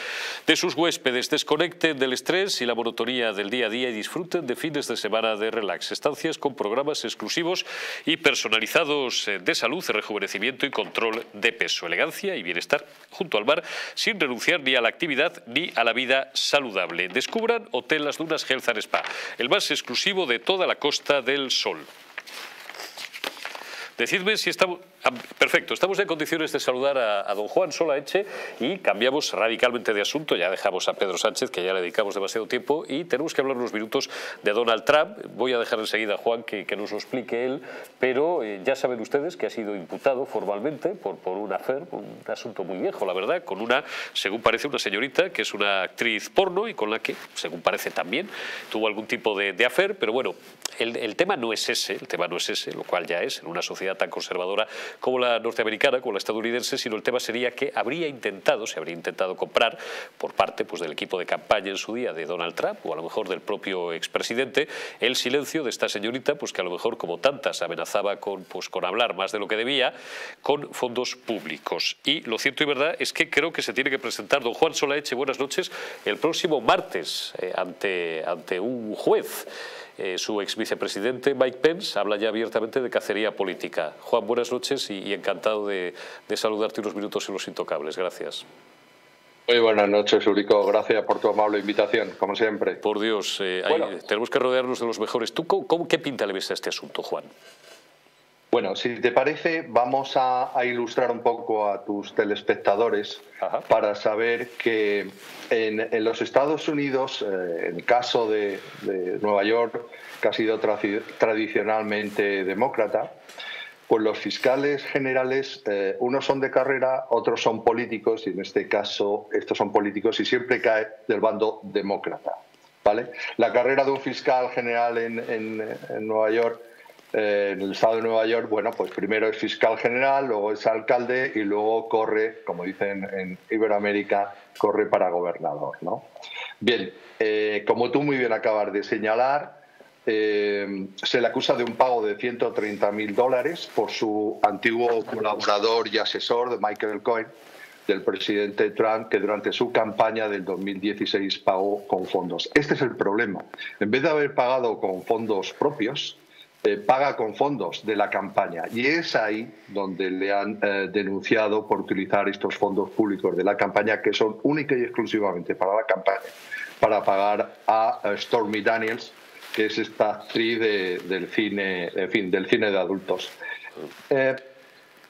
de sus huéspedes. Desconecten del estrés y la monotonía del día a día y disfruten de fines de semana de relax. Estancias con programas exclusivos y personalizados de salud, rejuvenecimiento y control de peso. Elegancia y bienestar junto al mar, sin renunciar ni a la actividad ni a la vida saludable. Descubran Hotel Las Dunas Health and Spa, el más exclusivo de toda la Costa del Sol. Decidme si estamos... Perfecto, estamos en condiciones de saludar a don Juan Solaeche y cambiamos radicalmente de asunto. Ya dejamos a Pedro Sánchez, que ya le dedicamos demasiado tiempo, y tenemos que hablar unos minutos de Donald Trump. Voy a dejar enseguida a Juan que nos lo explique él, pero ya saben ustedes que ha sido imputado formalmente por un affair, un asunto muy viejo, la verdad, con una, según parece, una señorita que es una actriz porno y con la que, según parece también, tuvo algún tipo de affair, pero bueno, el tema no es ese, lo cual ya es, en una sociedad tan conservadora como la norteamericana, como la estadounidense, sino el tema sería que se habría intentado comprar por parte del equipo de campaña en su día de Donald Trump, o a lo mejor del propio expresidente, el silencio de esta señorita, que a lo mejor, como tantas, amenazaba con hablar más de lo que debía, con fondos públicos. Y lo cierto y verdad es que creo que se tiene que presentar don Juan Solaeche, buenas noches, el próximo martes ante un juez. Su ex vicepresidente Mike Pence habla ya abiertamente de cacería política. Juan, buenas noches y encantado de saludarte unos minutos en Los Intocables. Gracias. Muy buenas noches, Urico. Gracias por tu amable invitación, como siempre. Por Dios, tenemos que rodearnos de los mejores. ¿Tú qué pinta le ves a este asunto, Juan? Bueno, si te parece, vamos a ilustrar un poco a tus telespectadores. Ajá. Para saber que en los Estados Unidos, en el caso de Nueva York, que ha sido tradicionalmente demócrata, pues los fiscales generales, unos son de carrera, otros son políticos, y en este caso estos son políticos y siempre cae del bando demócrata, ¿vale? La carrera de un fiscal general en Nueva York, en el estado de Nueva York, bueno, pues primero es fiscal general, luego es alcalde y luego corre, como dicen en Iberoamérica, corre para gobernador, ¿no? Bien, como tú muy bien acabas de señalar, se le acusa de un pago de $130.000 por su antiguo colaborador y asesor de Michael Cohen, del presidente Trump, que durante su campaña del 2016 pagó con fondos. Este es el problema. En vez de haber pagado con fondos propios, paga con fondos de la campaña, y es ahí donde le han denunciado por utilizar estos fondos públicos de la campaña, que son única y exclusivamente para la campaña, para pagar a Stormy Daniels, que es esta actriz del cine de adultos.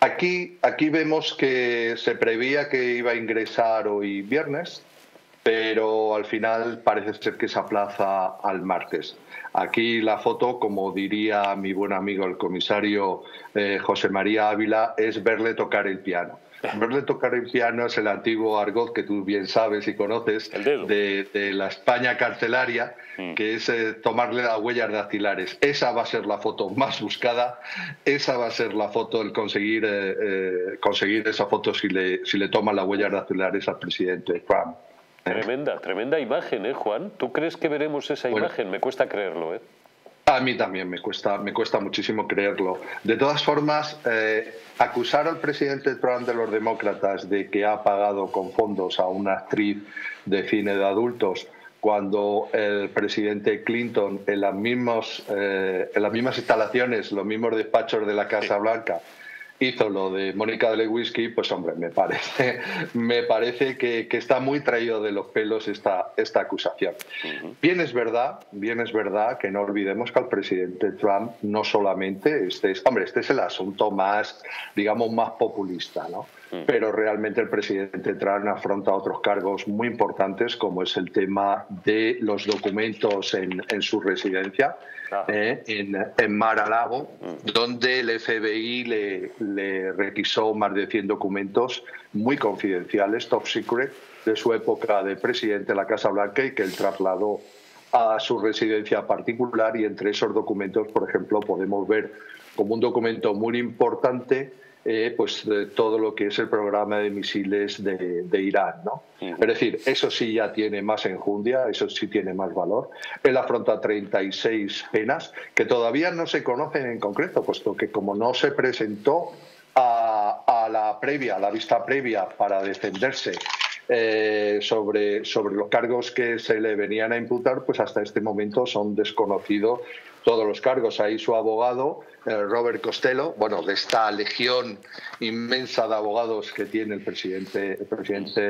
Aquí vemos que se preveía que iba a ingresar hoy viernes, pero al final parece ser que se aplaza al martes. Aquí la foto, como diría mi buen amigo el comisario José María Ávila, es verle tocar el piano. Verle tocar el piano es el antiguo argot que tú bien sabes y conoces de la España carcelaria, que es tomarle las huellas dactilares. Esa va a ser la foto más buscada, esa va a ser la foto, el conseguir esa foto si le toman las huellas dactilares al presidente Trump. Tremenda, tremenda imagen, ¿eh, Juan? ¿Tú crees que veremos esa imagen? Me cuesta creerlo, ¿eh? A mí también me cuesta muchísimo creerlo. De todas formas, acusar al presidente Trump de los demócratas de que ha pagado con fondos a una actriz de cine de adultos, cuando el presidente Clinton en las mismas instalaciones, los mismos despachos de la Casa Blanca, hizo lo de Mónica Lewinsky, pues hombre, me parece que está muy traído de los pelos esta acusación. Bien es verdad que no olvidemos que al presidente Trump no solamente este es el asunto más, digamos, más populista, ¿no? Pero realmente el presidente Trump afronta otros cargos muy importantes, como es el tema de los documentos en su residencia, en Mar-a-Lago, donde el FBI le requisó más de 100 documentos muy confidenciales, top secret, de su época de presidente de la Casa Blanca, y que él trasladó a su residencia particular. Y entre esos documentos, por ejemplo, podemos ver como un documento muy importante todo lo que es el programa de misiles de Irán, ¿no? Es decir, eso sí ya tiene más enjundia, eso sí tiene más valor. Él afronta 36 penas que todavía no se conocen en concreto, puesto que como no se presentó a la vista previa para defenderse sobre los cargos que se le venían a imputar, pues hasta este momento son desconocidos todos los cargos. Ahí su abogado, Robert Costello, bueno, de esta legión inmensa de abogados que tiene el presidente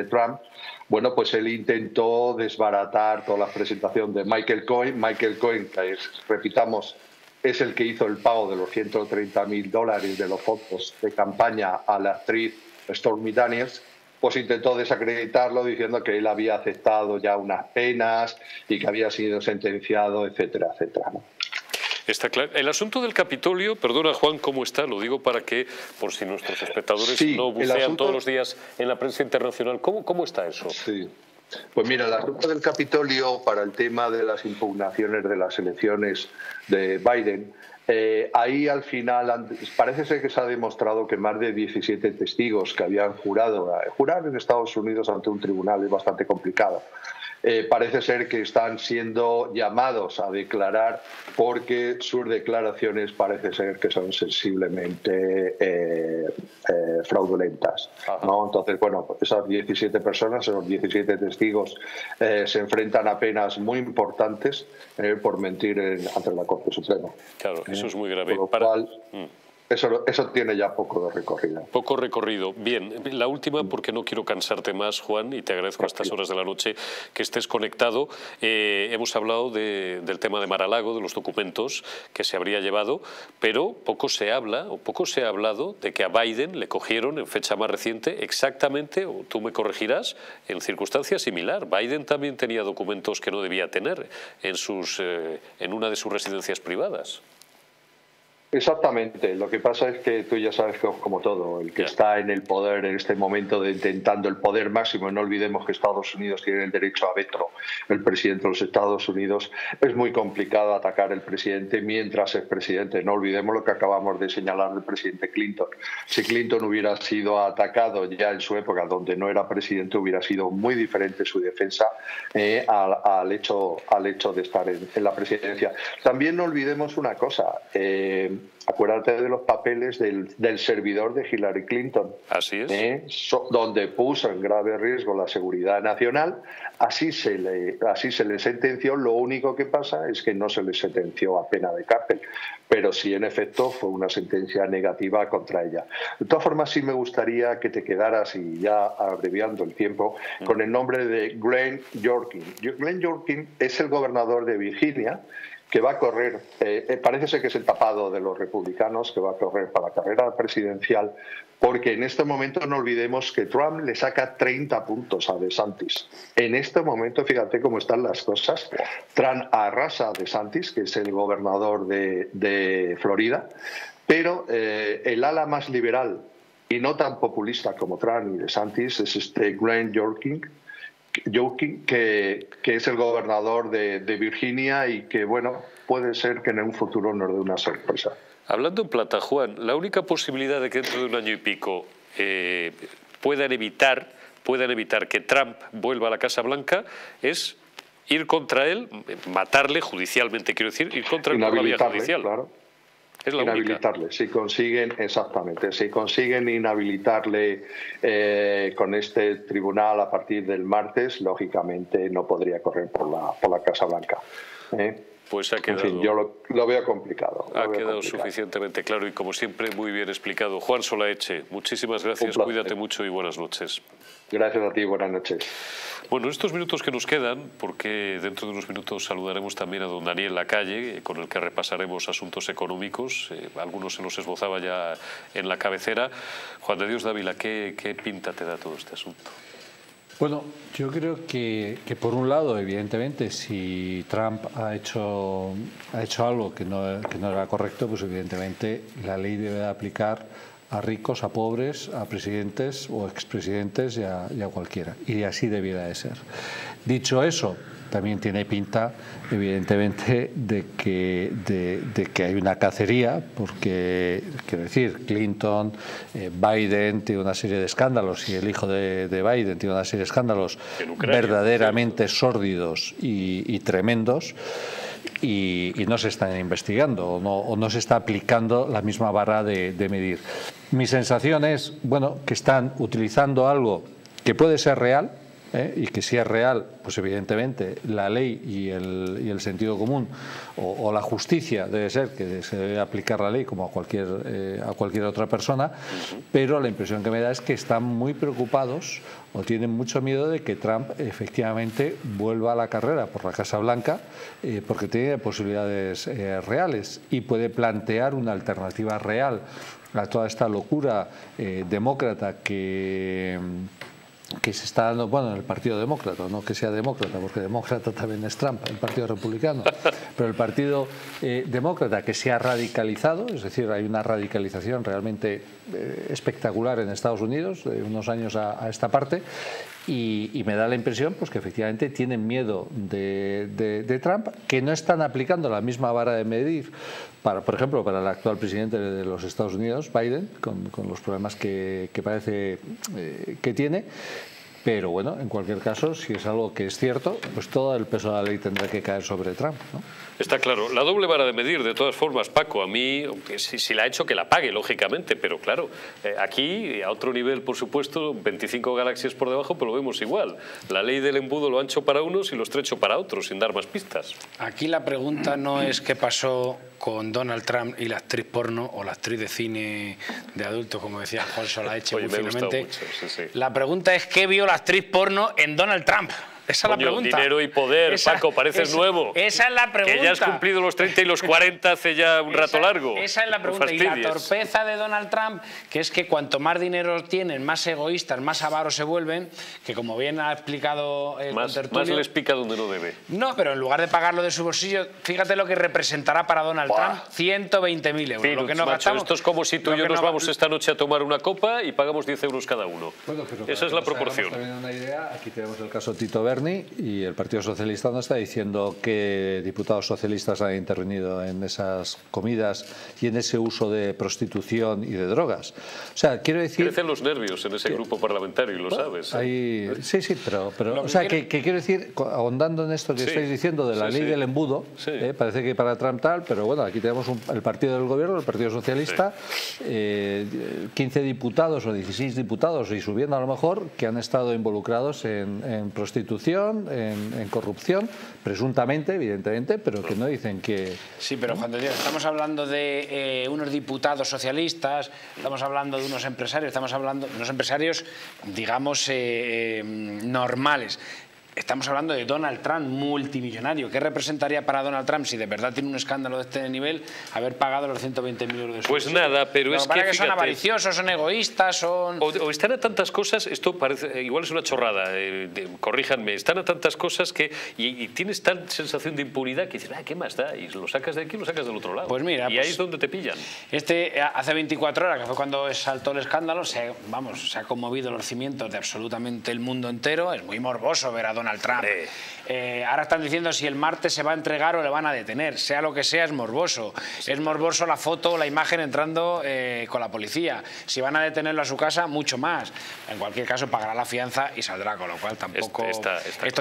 Trump, bueno, pues él intentó desbaratar toda la presentación de Michael Cohen. Michael Cohen, que repitamos, es el que hizo el pago de los $130.000 de los fondos de campaña a la actriz Stormy Daniels, pues intentó desacreditarlo diciendo que él había aceptado ya unas penas y que había sido sentenciado, etcétera, etcétera, ¿no? Está claro. El asunto del Capitolio, perdona Juan, ¿cómo está? Lo digo para que, por si nuestros espectadores no bucean todos los días en la prensa internacional, ¿cómo está eso? Sí. Pues mira, el asunto del Capitolio para el tema de las impugnaciones de las elecciones de Biden, ahí al final parece ser que se ha demostrado que más de 17 testigos que habían jurado. Jurar en Estados Unidos ante un tribunal es bastante complicado. Parece ser que están siendo llamados a declarar porque sus declaraciones parece ser que son sensiblemente fraudulentas, ¿no? Entonces, bueno, esas 17 personas, esos 17 testigos se enfrentan a penas muy importantes por mentir ante la Corte Suprema. Claro, eso es muy grave. Por lo cual, Eso tiene ya poco de recorrido. Poco recorrido. Bien, la última, porque no quiero cansarte más, Juan, y te agradezco a estas horas de la noche que estés conectado. Hemos hablado del tema de Mar-a-Lago, de los documentos que se habría llevado, pero poco se habla, o poco se ha hablado, de que a Biden le cogieron en fecha más reciente exactamente, o tú me corregirás, en circunstancias similar. Biden también tenía documentos que no debía tener en una de sus residencias privadas. Exactamente. Lo que pasa es que tú ya sabes que, como todo, el que está en el poder en este momento, intentando el poder máximo, no olvidemos que Estados Unidos tiene el derecho a veto. El presidente de los Estados Unidos, es muy complicado atacar al presidente mientras es presidente. No olvidemos lo que acabamos de señalar del presidente Clinton. Si Clinton hubiera sido atacado ya en su época, donde no era presidente, hubiera sido muy diferente su defensa al hecho de estar en la presidencia. También no olvidemos una cosa. Acuérdate de los papeles del servidor de Hillary Clinton. Así es. Donde puso en grave riesgo la seguridad nacional. Así se le sentenció. Lo único que pasa es que no se le sentenció a pena de cárcel, pero sí, en efecto, fue una sentencia negativa contra ella. De todas formas, sí me gustaría que te quedaras, y ya abreviando el tiempo, con el nombre de Glenn Yourkin. Glenn Yourkin es el gobernador de Virginia, que va a correr, parece ser que es el tapado de los republicanos, que va a correr para la carrera presidencial, porque en este momento no olvidemos que Trump le saca 30 puntos a DeSantis. En este momento, fíjate cómo están las cosas, Trump arrasa a DeSantis, que es el gobernador de Florida, pero el ala más liberal y no tan populista como Trump y DeSantis es este Glenn Yourkin, que es el gobernador de Virginia, y que, bueno, puede ser que en un futuro nos dé una sorpresa. Hablando en plata, Juan, la única posibilidad de que dentro de un año y pico puedan evitar pueden evitar que Trump vuelva a la Casa Blanca es ir contra él, matarle judicialmente, quiero decir, ir contra él por la vía judicial. Claro. Es la inhabilitarle, única. Si consiguen, exactamente, si consiguen inhabilitarle con este tribunal a partir del martes, lógicamente no podría correr por la Casa Blanca. Pues ha quedado, en fin, yo lo veo complicado. Ha quedado suficientemente claro y, como siempre, muy bien explicado. Juan Solaeche, muchísimas gracias, cuídate mucho y buenas noches. Gracias a ti, buenas noches. Bueno, estos minutos que nos quedan, porque dentro de unos minutos saludaremos también a don Daniel Lacalle, con el que repasaremos asuntos económicos, algunos se los esbozaba ya en la cabecera. Juan de Dios Dávila, ¿qué pinta te da todo este asunto? Bueno, yo creo que por un lado, evidentemente, si Trump ha hecho algo que no era correcto, pues evidentemente la ley debe de aplicar a ricos, a pobres, a presidentes o expresidentes y a cualquiera. Y así debiera de ser. Dicho eso, también tiene pinta, evidentemente, de que hay una cacería, porque, quiero decir, Clinton, Biden tiene una serie de escándalos, y el hijo de Biden tiene una serie de escándalos verdaderamente sórdidos y tremendos, y no se están investigando o no se está aplicando la misma vara de medir. Mi sensación es, bueno, que están utilizando algo que puede ser real, y que si es real, pues evidentemente la ley y el sentido común o la justicia debe ser que se debe aplicar la ley como a cualquier otra persona, pero la impresión que me da es que están muy preocupados o tienen mucho miedo de que Trump efectivamente vuelva a la carrera por la Casa Blanca, porque tiene posibilidades reales y puede plantear una alternativa real a toda esta locura demócrata que se está dando, bueno, en el Partido Demócrata, no que sea demócrata, porque demócrata también es Trump, el Partido Republicano, pero el Partido Demócrata, que se ha radicalizado, es decir, hay una radicalización realmente espectacular en Estados Unidos, de unos años a esta parte, y me da la impresión, pues, que efectivamente tienen miedo de Trump, que no están aplicando la misma vara de medir, por ejemplo, para el actual presidente de los Estados Unidos, Biden, con los problemas que parece que tiene. Pero bueno, en cualquier caso, si es algo que es cierto, pues todo el peso de la ley tendrá que caer sobre Trump, ¿no? Está claro. La doble vara de medir, de todas formas, Paco, a mí, si la ha hecho, que la pague, lógicamente, pero claro, aquí, a otro nivel, por supuesto, 25 galaxias por debajo, pero lo vemos igual. La ley del embudo, lo ancho para unos y lo estrecho para otros, sin dar más pistas. Aquí la pregunta no es qué pasó con Donald Trump y la actriz porno o la actriz de cine de adultos, como decía Juan Solaeche. Oye, muy finamente. Mucho, sí. La pregunta es qué vio la actriz porno en Donald Trump. Esa es la pregunta. Dinero y poder, Paco, pareces nuevo. Esa es la pregunta. Que ya has cumplido los 30 y los 40 hace ya un rato largo. Esa es la pregunta. Y la torpeza de Donald Trump, que es que cuanto más dinero tienen, más egoístas, más avaros se vuelven, que, como bien ha explicado el contertulio, más les pica donde no debe. No, pero en lugar de pagarlo de su bolsillo, fíjate lo que representará para Donald Trump, 120.000 euros. Lo que no gastamos. Esto es como si tú y yo nos vamos esta noche a tomar una copa y pagamos 10 euros cada uno. Bueno, esa es la proporción. Una idea. Aquí tenemos el caso Tito Berni. Y el Partido Socialista no está diciendo que diputados socialistas han intervenido en esas comidas y en ese uso de prostitución y de drogas. O sea, quiero decir... Crecen los nervios en ese grupo parlamentario, y lo sabes. Ahí, sí, pero o sea, que quiero decir, ahondando en esto que estáis diciendo de la ley del embudo, parece que para Trump tal, pero bueno, aquí tenemos el partido del gobierno, el Partido Socialista, 15 diputados o 16 diputados, y subiendo a lo mejor, que han estado involucrados en prostitución, en corrupción, presuntamente, evidentemente, pero que no dicen que... Sí, pero Juan de Dios, estamos hablando de unos diputados socialistas, estamos hablando de unos empresarios, estamos hablando de unos empresarios, digamos, normales. Estamos hablando de Donald Trump, multimillonario. ¿Qué representaría para Donald Trump, si de verdad tiene un escándalo de este nivel, haber pagado los 120.000 euros de su Pues bolsillo? Nada, pero es que fíjate, son avariciosos, son egoístas, son... O están a tantas cosas, esto parece, igual es una chorrada, corríjanme, están a tantas cosas que... Y tienes tal sensación de impunidad que dices, ¿qué más da? Y lo sacas de aquí, lo sacas del otro lado. Pues mira... Y ahí es donde te pillan. Hace 24 horas, que fue cuando saltó el escándalo, se ha conmovido los cimientos de absolutamente el mundo entero. Es muy morboso ver a Donald Donald Trump. Ahora están diciendo si el martes se va a entregar o le van a detener. Sea lo que sea, es morboso. Sí. Es morboso la foto, la imagen entrando con la policía. Si van a detenerlo a su casa, mucho más. En cualquier caso, pagará la fianza y saldrá, con lo cual tampoco... Esto,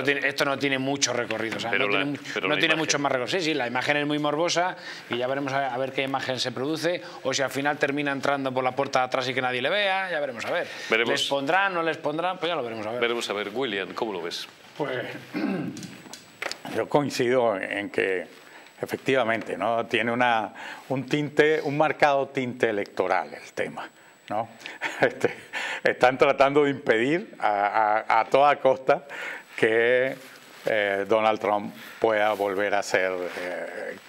esto no tiene mucho recorrido. O sea, no tiene mucho más recorrido. Sí, sí, la imagen es muy morbosa y ya veremos a ver qué imagen se produce, o si al final termina entrando por la puerta de atrás y que nadie le vea, ya veremos a ver. ¿Les pondrán, no les pondrán? Pues ya lo veremos a ver. Veremos a ver. William, ¿cómo lo ves? Pues yo coincido en que efectivamente, ¿no?, tiene un marcado tinte electoral el tema, ¿no? Están tratando de impedir a toda costa que Donald Trump pueda volver a ser el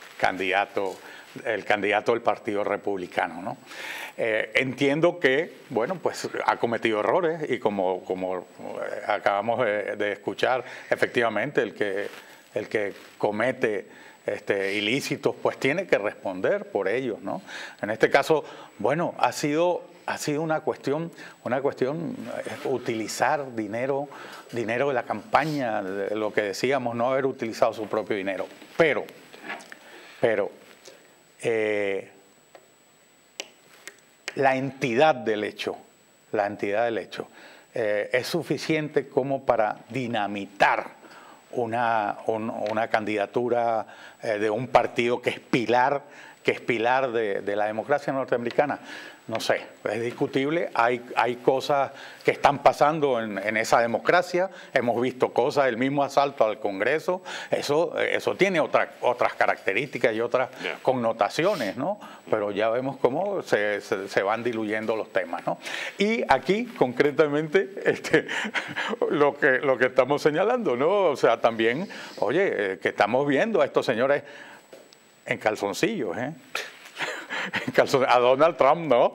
candidato del Partido Republicano, ¿no? Entiendo que, bueno, pues ha cometido errores y como acabamos de escuchar, efectivamente el que comete ilícitos pues tiene que responder por ellos, ¿no? En este caso, bueno, ha sido una cuestión utilizar dinero de la campaña, de lo que decíamos, no haber utilizado su propio dinero, pero la entidad del hecho es suficiente como para dinamitar una candidatura de un partido que es pilar de la democracia norteamericana. No sé, es discutible, hay cosas que están pasando en esa democracia, hemos visto cosas, el mismo asalto al Congreso, eso tiene otras características y otras connotaciones, ¿no? Pero ya vemos cómo se van diluyendo los temas, ¿no? Y aquí, concretamente, lo que estamos señalando, ¿no? O sea, también, oye, que estamos viendo a estos señores en calzoncillos, ¿eh? A Donald Trump no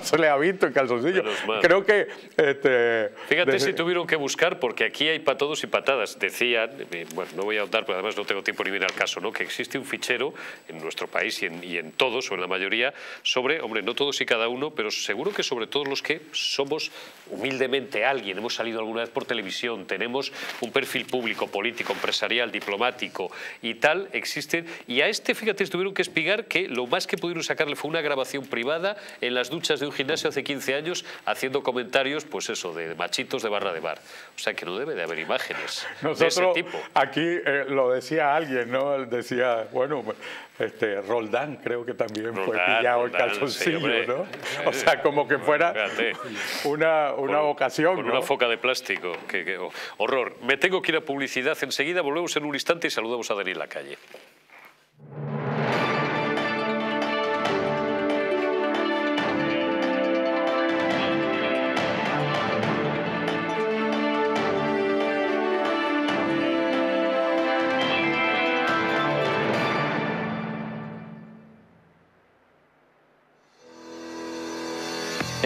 se le ha visto en calzoncillo. Creo que... Fíjate si tuvieron que buscar, porque aquí hay patados y patadas. Decían, bueno, no voy a ahondar porque además no tengo tiempo ni bien al caso, ¿no?, que existe un fichero en nuestro país y en todos, o en la mayoría, sobre, hombre, no todos y cada uno, pero seguro que sobre todos los que somos humildemente alguien, hemos salido alguna vez por televisión, tenemos un perfil público, político, empresarial, diplomático y tal, existen. Y a fíjate, tuvieron que explicar que lo más que pudieron sacarle fue una grabación privada en las duchas de un gimnasio hace 15 años haciendo comentarios, pues eso, de machitos de barra de bar. O sea que no debe de haber imágenes de ese tipo. Aquí lo decía alguien, ¿no? Él decía, bueno, Roldán creo que también fue pillado en calzoncillo, sí, ¿no? O sea, como que fuera una ocasión, con, ¿no?, una foca de plástico. Que horror. Me tengo que ir a publicidad enseguida, volvemos en un instante y saludamos a Daniel Lacalle.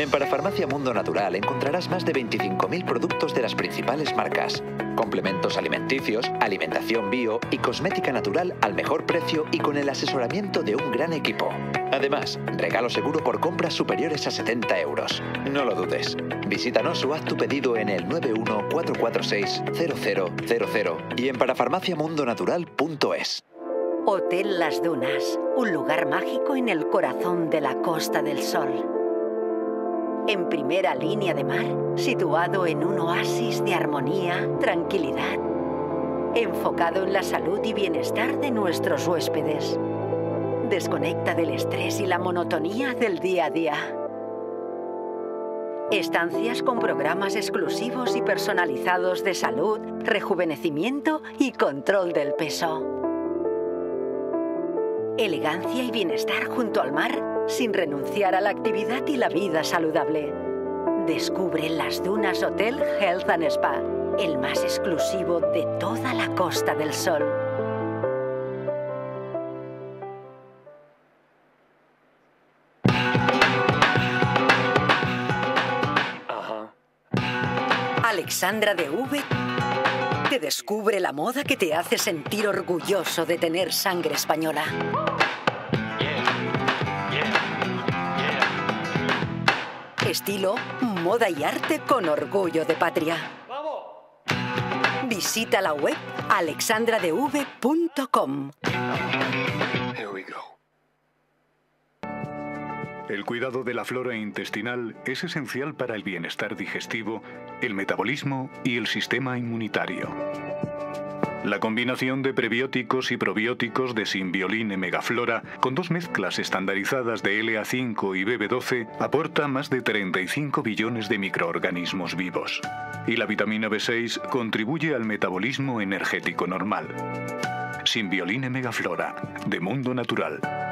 En Parafarmacia Mundo Natural encontrarás más de 25.000 productos de las principales marcas. Complementos alimenticios, alimentación bio y cosmética natural al mejor precio y con el asesoramiento de un gran equipo. Además, regalo seguro por compras superiores a 70 euros. No lo dudes. Visítanos o haz tu pedido en el 914460000 y en parafarmaciamundonatural.es. Hotel Las Dunas, un lugar mágico en el corazón de la Costa del Sol. En primera línea de mar, situado en un oasis de armonía, tranquilidad, enfocado en la salud y bienestar de nuestros huéspedes. Desconecta del estrés y la monotonía del día a día. Estancias con programas exclusivos y personalizados de salud, rejuvenecimiento y control del peso. Elegancia y bienestar junto al mar, sin renunciar a la actividad y la vida saludable. Descubre Las Dunas Hotel Health and Spa, el más exclusivo de toda la Costa del Sol. Alexandra DeV te descubre la moda que te hace sentir orgulloso de tener sangre española. Estilo, moda y arte con orgullo de patria. ¡Vamos! Visita la web alexandradv.com. El cuidado de la flora intestinal es esencial para el bienestar digestivo, el metabolismo y el sistema inmunitario. La combinación de prebióticos y probióticos de Symbioline Megaflora con dos mezclas estandarizadas de LA5 y BB12 aporta más de 35 billones de microorganismos vivos. Y la vitamina B6 contribuye al metabolismo energético normal. Symbioline Megaflora, de Mundo Natural.